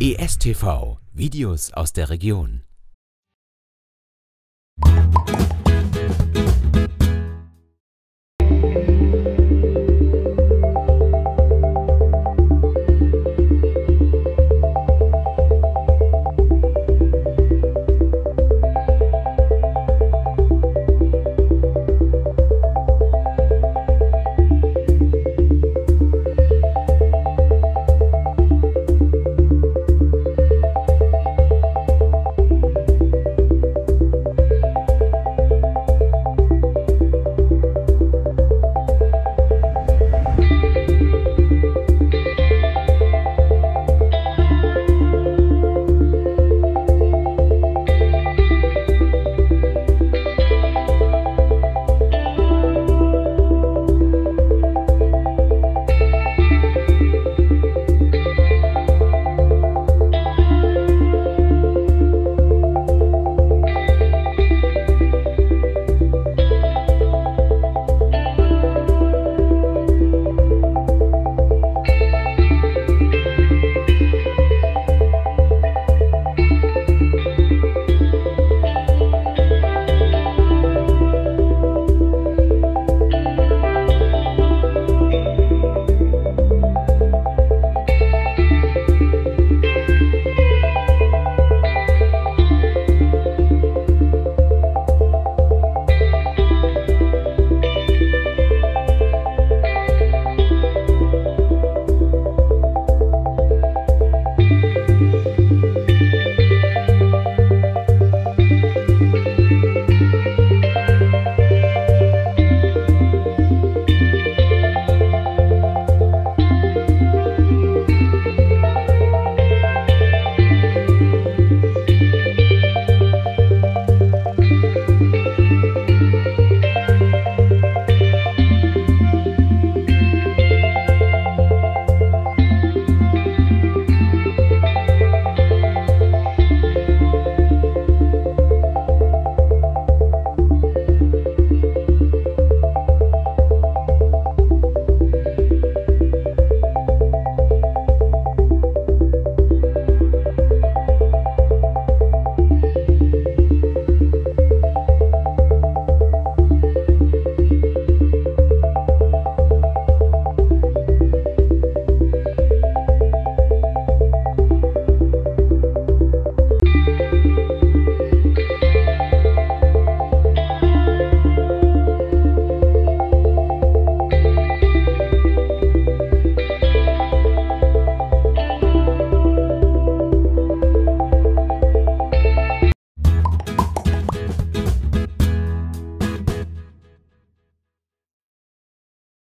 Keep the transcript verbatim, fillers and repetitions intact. E S T V – Videos aus der Region.